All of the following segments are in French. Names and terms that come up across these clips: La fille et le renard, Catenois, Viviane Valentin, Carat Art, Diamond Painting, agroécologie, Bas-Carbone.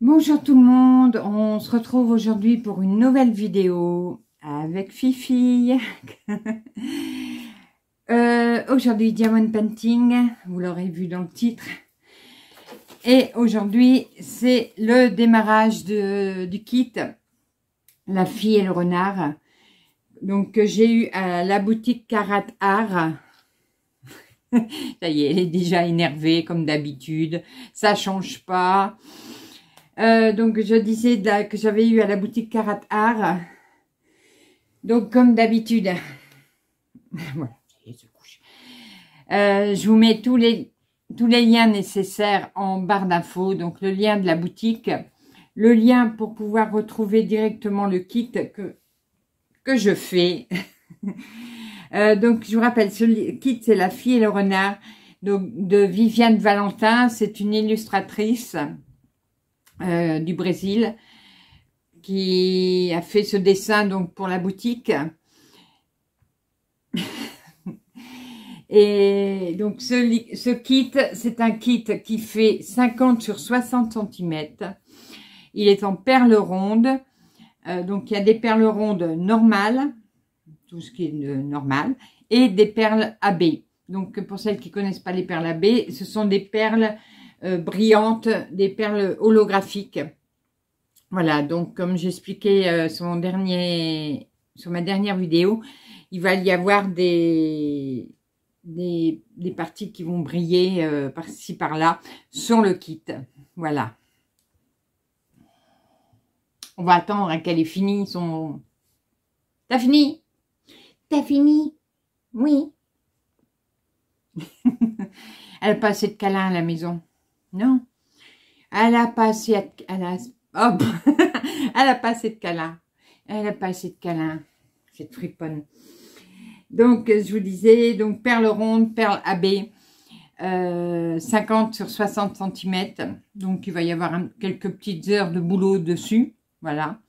Bonjour tout le monde, on se retrouve aujourd'hui pour une nouvelle vidéo avec Fifi. Aujourd'hui Diamond Painting, vous l'aurez vu dans le titre. Et aujourd'hui c'est le démarrage du kit La fille et le renard. Donc j'ai eu à la boutique Carat Art. Ça y est, elle est déjà énervée comme d'habitude, ça change pas. Donc, je disais que j'avais eu à la boutique Carat Art. Donc, comme d'habitude, voilà, je vous mets tous les liens nécessaires en barre d'infos. Donc, le lien de la boutique, le lien pour pouvoir retrouver directement le kit que je fais. Donc, je vous rappelle, ce kit, c'est La fille et le renard, donc, de Viviane Valentin. C'est une illustratrice du Brésil qui a fait ce dessin donc pour la boutique. Et donc ce kit, c'est un kit qui fait 50 sur 60 cm. Il est en perles rondes. Donc il y a des perles rondes normales, tout ce qui est normal, et des perles AB. Donc pour celles qui connaissent pas les perles AB, ce sont des perles brillantes, des perles holographiques. Voilà, donc comme j'expliquais sur ma dernière vidéo, il va y avoir des parties qui vont briller par-ci par-là sur le kit. Voilà, on va attendre hein, qu'elle ait fini son... T'as fini? T'as fini? Oui. Elle a pas assez de câlins à la maison. Non, elle a pas assez de câlins. Elle a pas assez de câlins. Elle a pas assez de câlins. Cette friponne. Donc, je vous disais, donc perles rondes, perles AB, 50 sur 60 cm. Donc, il va y avoir quelques petites heures de boulot dessus. Voilà.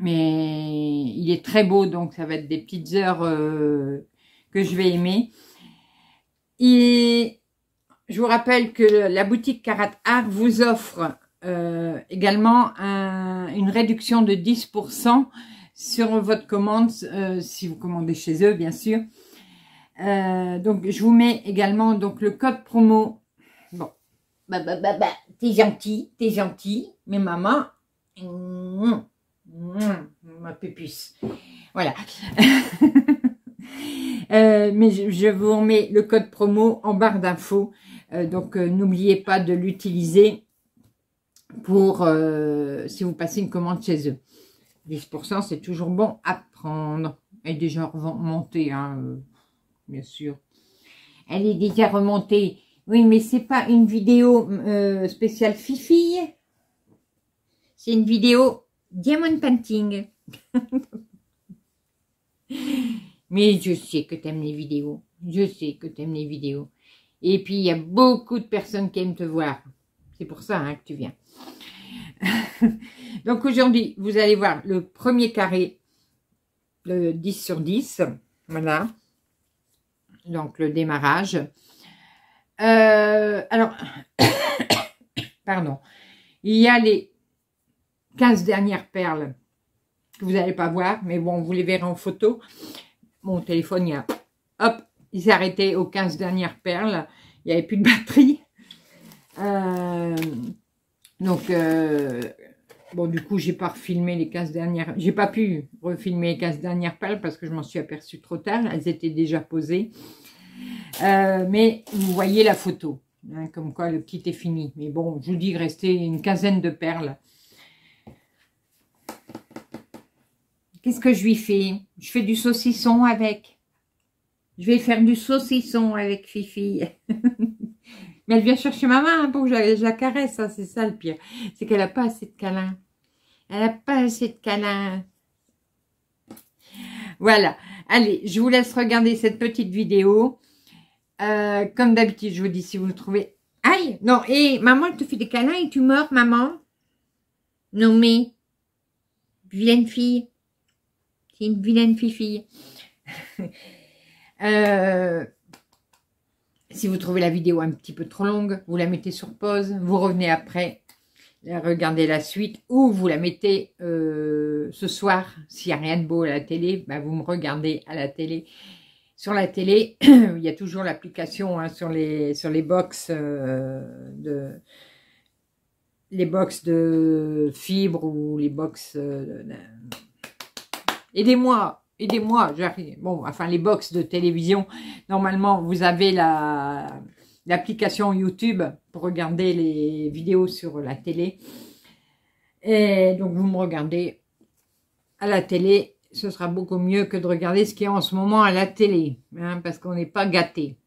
Mais il est très beau, donc ça va être des petites heures que je vais aimer. Et je vous rappelle que la boutique Carat Art vous offre également une réduction de 10% sur votre commande, si vous commandez chez eux, bien sûr. Donc, je vous mets également donc le code promo. Bon, t'es gentil, t'es gentil. Mais maman, ma pupusse. Voilà. Mais je vous remets le code promo en barre d'infos. Donc, n'oubliez pas de l'utiliser pour si vous passez une commande chez eux. 10%, c'est toujours bon à prendre. Elle est déjà remontée, hein, bien sûr. Elle est déjà remontée. Oui, mais c'est pas une vidéo spéciale Fifi. C'est une vidéo Diamond Painting. Mais je sais que t'aimes les vidéos. Je sais que t'aimes les vidéos. Et puis, il y a beaucoup de personnes qui aiment te voir. C'est pour ça hein, que tu viens. Donc, aujourd'hui, vous allez voir le premier carré, le 10 sur 10. Voilà. Donc, le démarrage. Alors, pardon. Il y a les 15 dernières perles que vous n'allez pas voir. Mais bon, vous les verrez en photo. Mon téléphone, il a... Hop, il s'est arrêté aux 15 dernières perles. Il n'y avait plus de batterie. Donc, bon, du coup, j'ai pas refilmé les 15 dernières... J'ai pas pu refilmer les 15 dernières perles parce que je m'en suis aperçue trop tard. Elles étaient déjà posées. Mais vous voyez la photo. Hein, comme quoi, le kit est fini. Mais bon, je vous dis, il restait une quinzaine de perles. Qu'est-ce que je lui fais? Je fais du saucisson avec. Je vais faire du saucisson avec Fifi. Mais elle vient chercher maman hein, pour que je la caresse. Hein, c'est ça le pire. C'est qu'elle n'a pas assez de câlins. Elle n'a pas assez de câlins. Voilà. Allez, je vous laisse regarder cette petite vidéo. Comme d'habitude, je vous dis si vous le trouvez... Aïe! Non, et maman, elle te fait des câlins et tu mords, maman? Non, mais... Vilaine fille. C'est une vilaine fifille. Si vous trouvez la vidéo un petit peu trop longue, vous la mettez sur pause, vous revenez après. regardez la suite, ou vous la mettez ce soir, s'il n'y a rien de beau à la télé, bah vous me regardez à la télé. Sur la télé, il y a toujours l'application hein, sur les box les box de fibres ou les box aidez-moi, j'arrive. Bon, enfin les box de télévision, normalement vous avez l'application YouTube pour regarder les vidéos sur la télé. Et donc vous me regardez à la télé, ce sera beaucoup mieux que de regarder ce qui est en ce moment à la télé, hein, parce qu'on n'est pas gâté.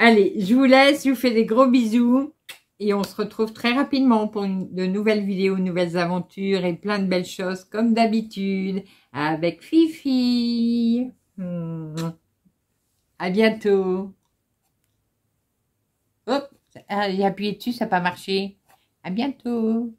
Allez, je vous laisse, je vous fais des gros bisous et on se retrouve très rapidement pour de nouvelles vidéos, nouvelles aventures et plein de belles choses comme d'habitude avec Fifi. À bientôt. Hop, j'ai appuyé dessus, ça n'a pas marché. À bientôt.